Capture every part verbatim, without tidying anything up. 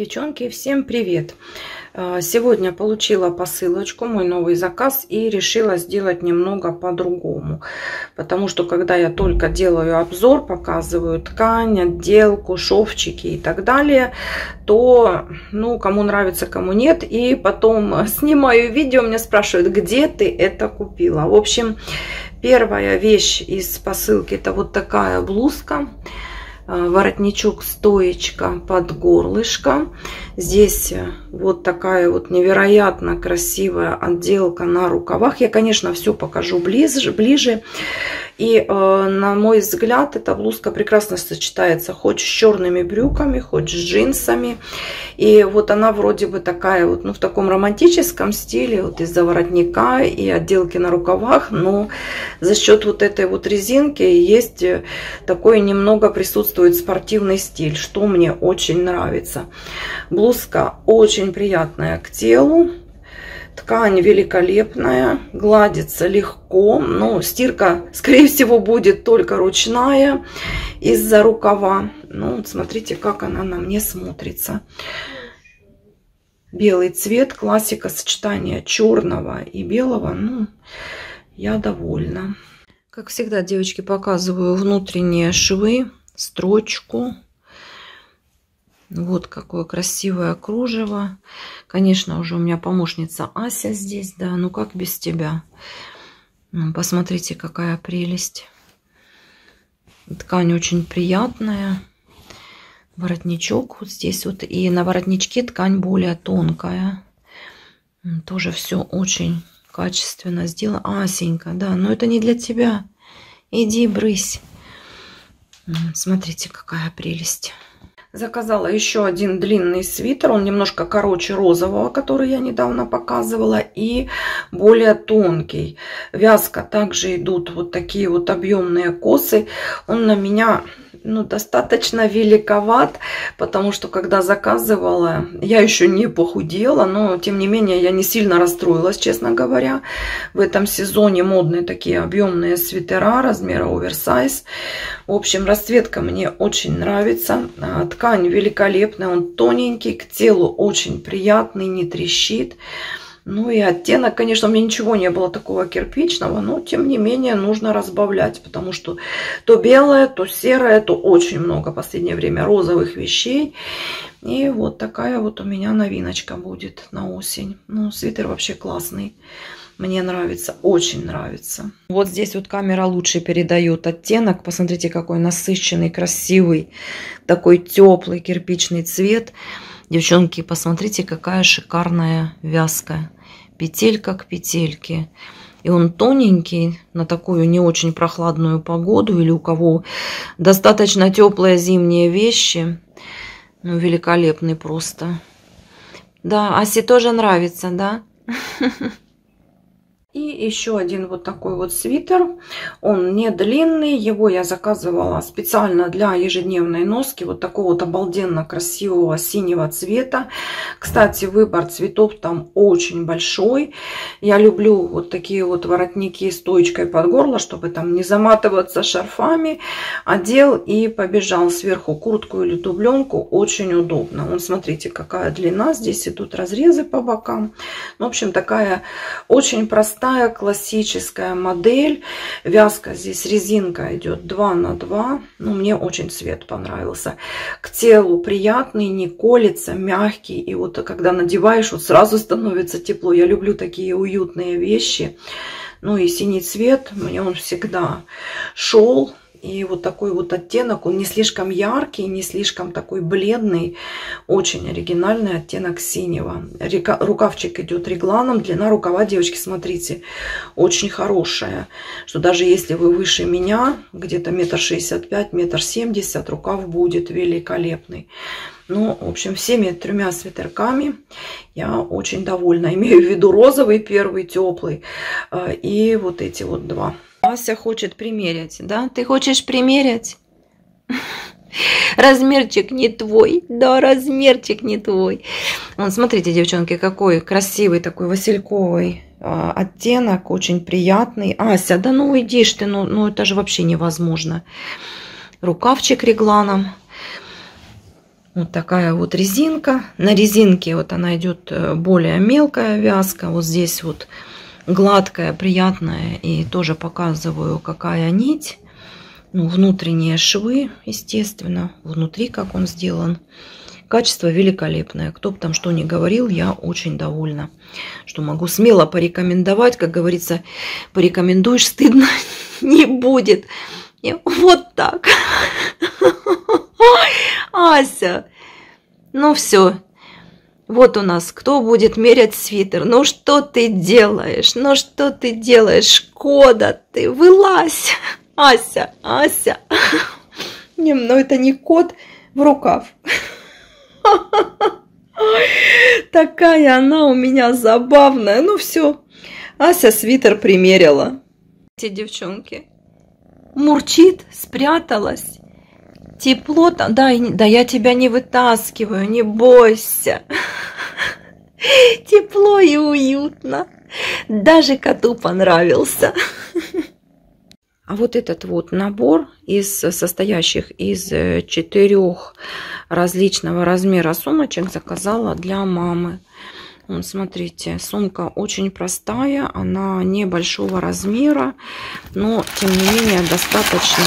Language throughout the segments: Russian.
Девчонки, всем привет! Сегодня получила посылочку, мой новый заказ, и решила сделать немного по-другому. Потому что, когда я только делаю обзор, показываю ткань, отделку, шовчики и так далее, то, ну, кому нравится, кому нет. И потом снимаю видео, меня спрашивают, где ты это купила. В общем, первая вещь из посылки — это вот такая блузка. Воротничок стоечка под горлышко. Здесь вот такая вот невероятно красивая отделка на рукавах. Я, конечно, все покажу ближе. ближе. И, на мой взгляд, эта блузка прекрасно сочетается хоть с черными брюками, хоть с джинсами. И вот она вроде бы такая вот, ну, в таком романтическом стиле, вот из-за воротника и отделки на рукавах. Но за счет вот этой вот резинки есть такой немного присутствующий спортивный стиль, что мне очень нравится. Блузка очень приятная к телу, ткань великолепная, гладится легко, но стирка, скорее всего, будет только ручная из-за рукава. Ну, вот смотрите, как она на мне смотрится. Белый цвет, классика сочетания черного и белого. Ну, я довольна. Как всегда, девочки, показываю внутренние швы, строчку. Вот какое красивое кружево. Конечно, уже у меня помощница Ася здесь, да, ну как без тебя. Посмотрите, какая прелесть. Ткань очень приятная. Воротничок вот здесь вот. И на воротничке ткань более тонкая. Тоже все очень качественно сделано. Асенька, да, но это не для тебя. Иди, брысь. Смотрите, какая прелесть. Заказала еще один длинный свитер. Он немножко короче розового, который я недавно показывала, и более тонкий. Вязка также идут вот такие вот объемные косы. Он на меня, ну, достаточно великоват, потому что когда заказывала, я еще не похудела, но тем не менее я не сильно расстроилась, честно говоря. В этом сезоне модные такие объемные свитера размера оверсайз. В общем, расцветка мне очень нравится. Ткань великолепная, он тоненький, к телу очень приятный, не трещит. Ну и оттенок, конечно, у меня ничего не было такого кирпичного, но тем не менее нужно разбавлять, потому что то белое, то серое, то очень много в последнее время розовых вещей. И вот такая вот у меня новиночка будет на осень. Ну, свитер вообще классный. Мне нравится, очень нравится. Вот здесь вот камера лучше передает оттенок. Посмотрите, какой насыщенный, красивый, такой теплый кирпичный цвет. Девчонки, посмотрите, какая шикарная вязка. Петелька к петельке. И он тоненький на такую не очень прохладную погоду. Или у кого достаточно теплые зимние вещи. Ну, великолепный просто. Да, Асе тоже нравится, да? И еще один вот такой вот свитер. Он не длинный. Его я заказывала специально для ежедневной носки. Вот такого вот обалденно красивого синего цвета. Кстати, выбор цветов там очень большой. Я люблю вот такие вот воротники с стоечкой под горло, чтобы там не заматываться шарфами. Одел и побежал. Сверху куртку или дубленку. Очень удобно. Вон, смотрите, какая длина. Здесь идут разрезы по бокам. В общем, такая очень простая, классическая модель. Вязка здесь, резинка идет два на два. Ну, мне очень цвет понравился. К телу приятный, не колется, мягкий. И вот когда надеваешь, вот сразу становится тепло. Я люблю такие уютные вещи. Ну и синий цвет, мне он всегда шел. И вот такой вот оттенок, он не слишком яркий, не слишком такой бледный, очень оригинальный оттенок синего. Рукавчик идет регланом, длина рукава, девочки, смотрите, очень хорошая, что даже если вы выше меня, где-то метр шестьдесят пять, метр семьдесят, рукав будет великолепный. Ну, в общем, всеми тремя свитерками я очень довольна. Имею в виду розовый первый, теплый, и вот эти вот два. Ася хочет примерять, да? Ты хочешь примерять? Размерчик не твой, да, размерчик не твой. Вон, смотрите, девчонки, какой красивый такой васильковый э, оттенок, очень приятный. Ася, да ну уйдишь ты, ну, ну это же вообще невозможно. Рукавчик регланом. Вот такая вот резинка. На резинке вот она идет более мелкая вязка. Вот здесь вот гладкая, приятная. И тоже показываю, какая нить. Ну, внутренние швы, естественно. Внутри, как он сделан. Качество великолепное. Кто бы там что ни говорил, я очень довольна. Что могу смело порекомендовать. Как говорится, порекомендуешь, стыдно не будет. И вот так. Ася, ну все, вот у нас кто будет мерять свитер. Ну что ты делаешь, ну что ты делаешь, Шкода, ты вылазь, Ася, Ася. Не, ну это не кот в рукав. Такая она у меня забавная, ну все, Ася свитер примерила. Эти девчонки, мурчит, спряталась. Тепло там, да, да, я тебя не вытаскиваю, не бойся. Тепло и уютно. Даже коту понравился. А вот этот вот набор, из состоящих из четырех различного размера сумочек, заказала для мамы. Вот, смотрите, сумка очень простая, она небольшого размера, но тем не менее достаточно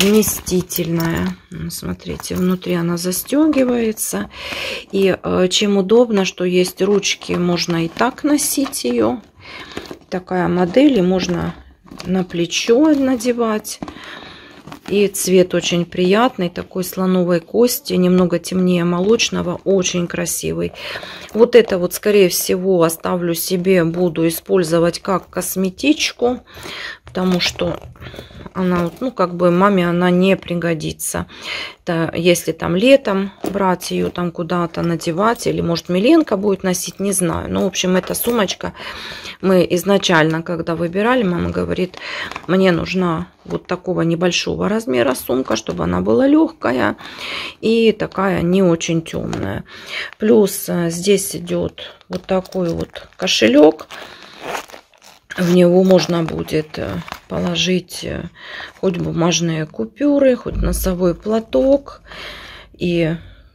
вместительная. Смотрите, внутри она застегивается. И чем удобно, что есть ручки, можно и так носить ее. Такая модель, и можно на плечо надевать. И цвет очень приятный, такой слоновой кости, немного темнее молочного, очень красивый. Вот это вот, скорее всего, оставлю себе, буду использовать как косметичку, потому что она, ну, как бы маме она не пригодится. Это если там летом брать ее там куда-то надевать, или, может, Миленка будет носить, не знаю. Но, в общем, эта сумочка, мы изначально, когда выбирали, мама говорит, мне нужна вот такого небольшого размера сумка, чтобы она была легкая и такая не очень темная. Плюс здесь идет вот такой вот кошелек. В него можно будет положить хоть бумажные купюры, хоть носовой платок. И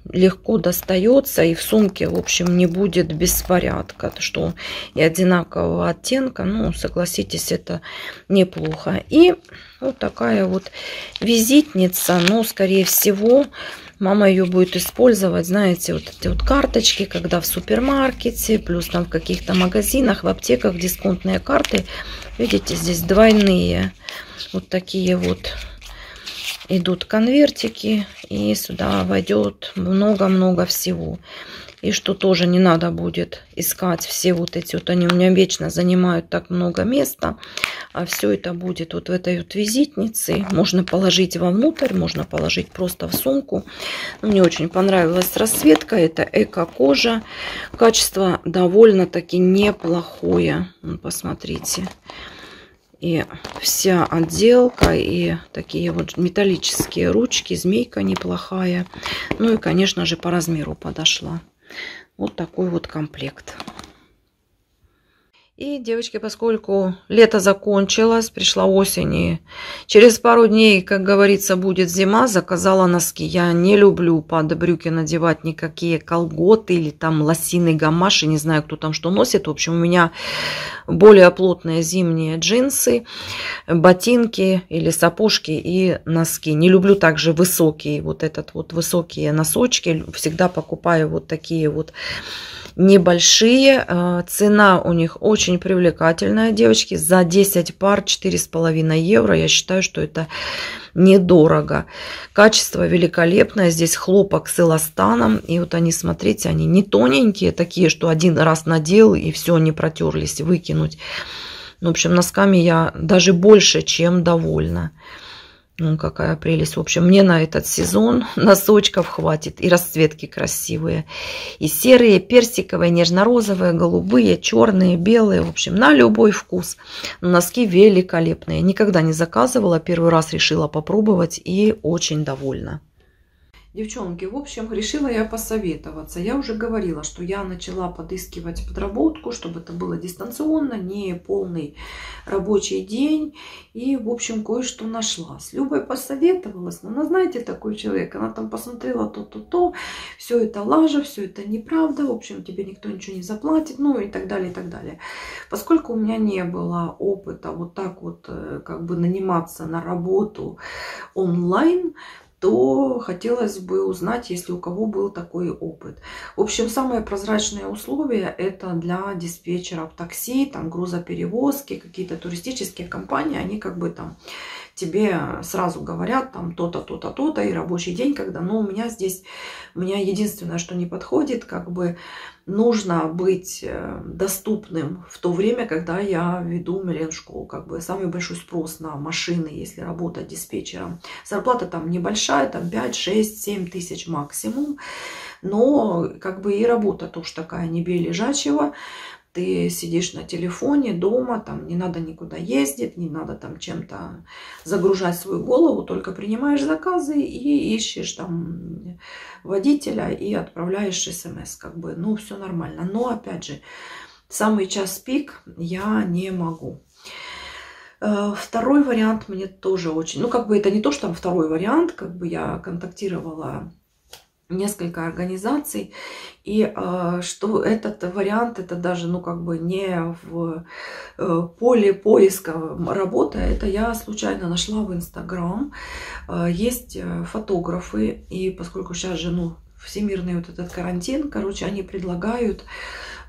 легко достается. И в сумке, в общем, не будет беспорядка. Что и одинакового оттенка. Ну, согласитесь, это неплохо. И вот такая вот визитница. Но, скорее всего, мама ее будет использовать, знаете, вот эти вот карточки, когда в супермаркете, плюс там в каких-то магазинах, в аптеках дисконтные карты. Видите, здесь двойные вот такие вот идут конвертики, и сюда войдет много-много всего. И что тоже не надо будет искать все вот эти вот, они у меня вечно занимают так много места. А все это будет вот в этой вот визитнице. Можно положить вовнутрь, можно положить просто в сумку. Мне очень понравилась расцветка. Это эко-кожа. Качество довольно-таки неплохое. Посмотрите. И вся отделка, и такие вот металлические ручки. Змейка неплохая. Ну и, конечно же, по размеру подошла. Вот такой вот комплект. И, девочки, поскольку лето закончилось, пришла осень, и через пару дней, как говорится, будет зима, заказала носки. Я не люблю под брюки надевать никакие колготы или там лосины, гамаши, не знаю, кто там что носит. В общем, у меня более плотные зимние джинсы, ботинки или сапожки и носки. Не люблю также высокие, вот этот вот высокие носочки. Всегда покупаю вот такие вот небольшие. Цена у них очень привлекательная, девочки. За десять пар четыре с половиной евро. Я считаю, что это недорого. Качество великолепное. Здесь хлопок с эластаном. И вот они, смотрите, они не тоненькие, такие, что один раз надел и все, не протерлись, выкинуть. В общем, носками я даже больше, чем довольна. Ну, какая прелесть. В общем, мне на этот сезон носочков хватит. И расцветки красивые. И серые, персиковые, нежно-розовые, голубые, черные, белые. В общем, на любой вкус. Носки великолепные. Никогда не заказывала. Первый раз решила попробовать и очень довольна. Девчонки, в общем, решила я посоветоваться. Я уже говорила, что я начала подыскивать подработку, чтобы это было дистанционно, не полный рабочий день. И, в общем, кое-что нашла. С Любой посоветовалась. Но она, знаете, такой человек. Она там посмотрела то-то-то. Все это лажа, все это неправда. В общем, тебе никто ничего не заплатит. Ну и так далее, и так далее. Поскольку у меня не было опыта вот так вот, как бы наниматься на работу онлайн, то хотелось бы узнать, если у кого был такой опыт. В общем, самые прозрачные условия это для диспетчеров такси, там грузоперевозки, какие-то туристические компании, они как бы там тебе сразу говорят там то-то, то-то, то-то и рабочий день, когда, ну, у меня здесь, у меня единственное, что не подходит, как бы нужно быть доступным в то время, когда я веду меленшколу. Как бы самый большой спрос на машины, если работать диспетчером. Зарплата там небольшая, там пять, шесть, семь тысяч максимум. Но как бы и работа тоже такая, не бей лежачего. Ты сидишь на телефоне дома, там не надо никуда ездить, не надо там чем-то загружать свою голову, только принимаешь заказы и ищешь там водителя и отправляешь смс, как бы, ну, все нормально. Но, опять же, самый час пик я не могу. Второй вариант мне тоже очень, ну, как бы это не то, что там второй вариант, как бы я контактировала несколько организаций, и э, что этот вариант это даже, ну, как бы не в э, поле поиска работы, это я случайно нашла в Инстаграм. Э, есть фотографы, и поскольку сейчас же, ну, всемирный вот этот карантин, короче, они предлагают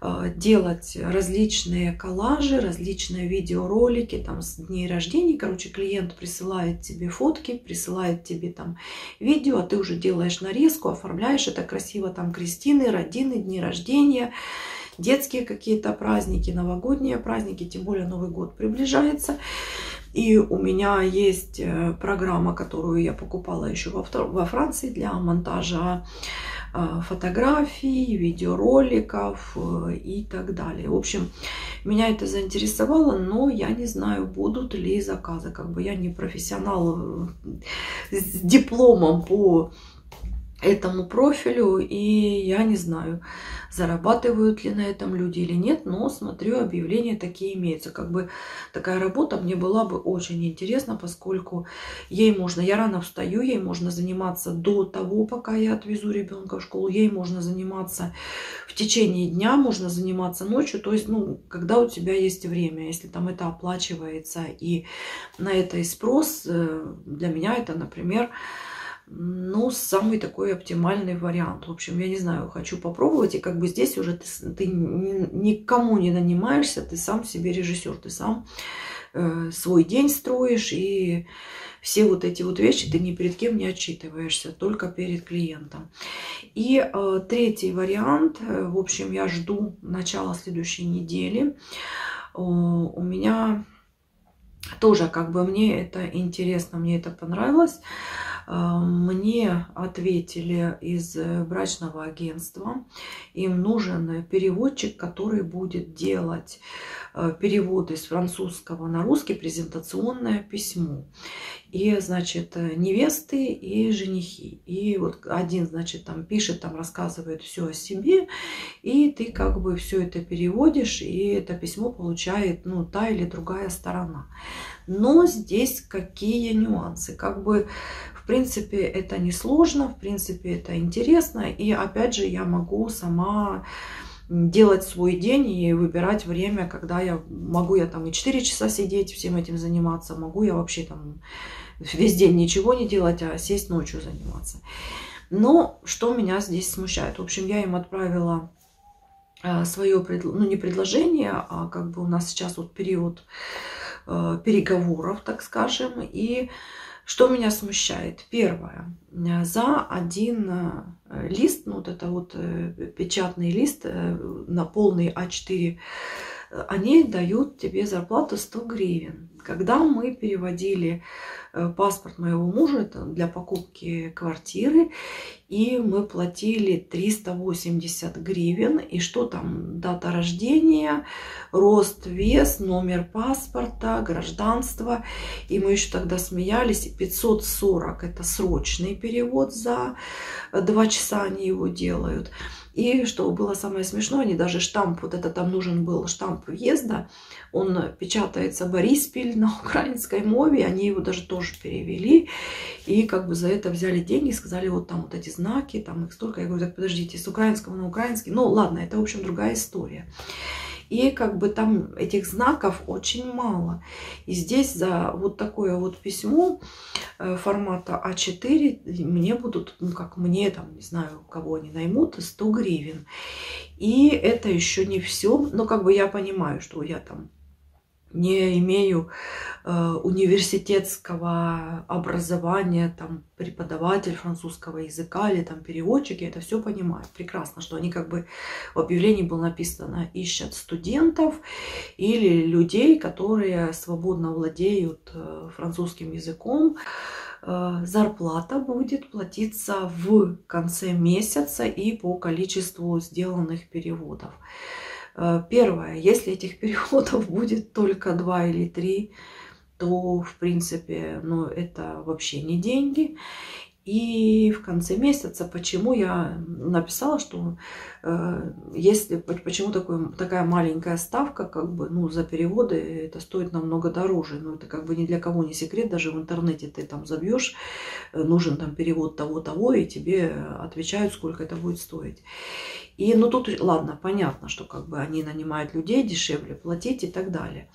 э, делать различные коллажи, различные видеоролики там с дней рождения, короче, клиент присылает тебе фотки, присылает тебе там видео, а ты уже делаешь нарезку, оформляешь это красиво, там крестины, родины, дни рождения, детские какие-то праздники, новогодние праздники, тем более Новый год приближается. И у меня есть программа, которую я покупала еще во Франции для монтажа фотографий, видеороликов и так далее. В общем, меня это заинтересовало, но я не знаю, будут ли заказы. Как бы я не профессионал с дипломом по этому профилю, и я не знаю, зарабатывают ли на этом люди или нет, но смотрю, объявления такие имеются. Как бы такая работа мне была бы очень интересна, поскольку ей можно, я рано встаю, ей можно заниматься до того, пока я отвезу ребенка в школу, ей можно заниматься в течение дня, можно заниматься ночью, то есть, ну, когда у тебя есть время, если там это оплачивается и на это и спрос, для меня это, например, ну, самый такой оптимальный вариант. В общем, я не знаю, хочу попробовать. И как бы здесь уже ты, ты никому не нанимаешься, ты сам себе режиссер, ты сам э, свой день строишь. И все вот эти вот вещи ты ни перед кем не отчитываешься, только перед клиентом. И э, третий вариант. Э, в общем, я жду начала следующей недели. Э, у меня тоже как бы мне это интересно, мне это понравилось. Мне ответили из брачного агентства, им нужен переводчик, который будет делать переводы с французского на русский, презентационное письмо. И, значит, невесты и женихи. И вот один, значит, там пишет, там рассказывает все о себе, и ты как бы все это переводишь, и это письмо получает, ну, та или другая сторона. Но здесь какие нюансы? Как бы, в принципе, это несложно, в принципе, это интересно. И, опять же, я могу сама делать свой день и выбирать время, когда я могу я там и четыре часа сидеть, всем этим заниматься, могу я вообще там весь день ничего не делать, а сесть ночью заниматься. Но что меня здесь смущает? В общем, я им отправила свое, ну, не предложение, а как бы у нас сейчас вот период переговоров, так скажем. И что меня смущает? Первое. За один лист, ну вот это вот печатный лист на полный а четыре, они дают тебе зарплату сто гривен. Когда мы переводили паспорт моего мужа, это для покупки квартиры, и мы платили триста восемьдесят гривен, и что там, дата рождения, рост, вес, номер паспорта, гражданство, и мы еще тогда смеялись, пятьсот сорок это срочный перевод, за два часа они его делают. И что было самое смешное, они даже штамп, вот это там нужен был штамп въезда, он печатается Бориспиль на украинской мове, они его даже тоже перевели, и как бы за это взяли деньги, сказали, вот там вот эти знаки, там их столько, я говорю, так подождите, с украинского на украинский, ну ладно, это в общем другая история. И как бы там этих знаков очень мало. И здесь за вот такое вот письмо формата а четыре мне будут, ну как мне там, не знаю, кого они наймут, сто гривен. И это еще не все. Но как бы я понимаю, что я там не имею э, университетского образования, там, преподаватель французского языка или там переводчик, я это все понимаю прекрасно, что они как бы в объявлении было написано, ищут студентов или людей, которые свободно владеют э, французским языком. Э, зарплата будет платиться в конце месяца и по количеству сделанных переводов. Первое, если этих переводов будет только два или три, то, в принципе, ну, это вообще не деньги. И в конце месяца, почему я написала, что э, если, почему такой, такая маленькая ставка, как бы, ну, за переводы это стоит намного дороже. Ну, это как бы ни для кого не секрет, даже в интернете ты там забьешь, нужен там перевод того-того, и тебе отвечают, сколько это будет стоить. И, ну, тут, ладно, понятно, что как бы они нанимают людей, дешевле платить и так далее.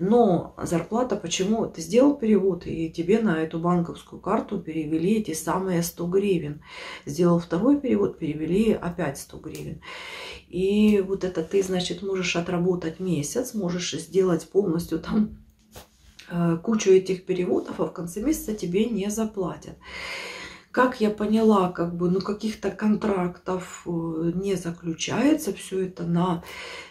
Но зарплата, почему? Ты сделал перевод, и тебе на эту банковскую карту перевели эти самые сто гривен. Сделал второй перевод, перевели опять сто гривен. И вот это ты, значит, можешь отработать месяц, можешь сделать полностью там кучу этих переводов, а в конце месяца тебе не заплатят. Как я поняла, как бы, ну, каких-то контрактов не заключается, все это на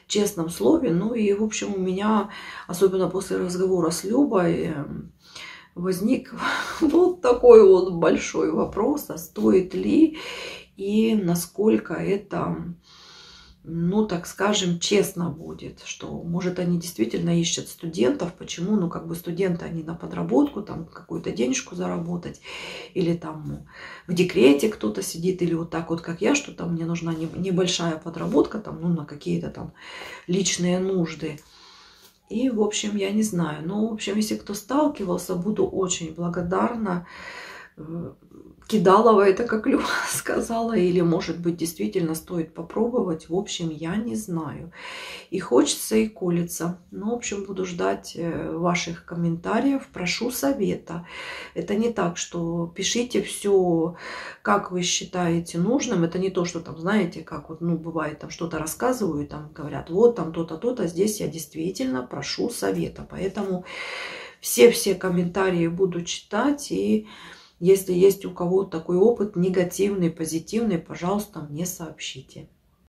честном слове. Ну и, в общем, у меня, особенно после разговора с Любой, возник вот такой вот большой вопрос, а стоит ли и насколько это, ну, так скажем, честно будет, что, может, они действительно ищут студентов, почему, ну, как бы студенты, они на подработку, там, какую-то денежку заработать, или там в декрете кто-то сидит, или вот так вот, как я, что там мне нужна небольшая подработка, там, ну, на какие-то там личные нужды. И, в общем, я не знаю, но, в общем, если кто сталкивался, буду очень благодарна. Кидалова это, как Люба сказала, или, может быть, действительно стоит попробовать. В общем, я не знаю. И хочется, и колется. Ну, в общем, буду ждать ваших комментариев. Прошу совета. Это не так, что пишите все, как вы считаете нужным. Это не то, что там, знаете, как вот, ну, бывает, там что-то рассказывают, там говорят, вот там то-то, то-то. Здесь я действительно прошу совета. Поэтому все-все комментарии буду читать, и если есть у кого такой опыт негативный, позитивный, пожалуйста, мне сообщите.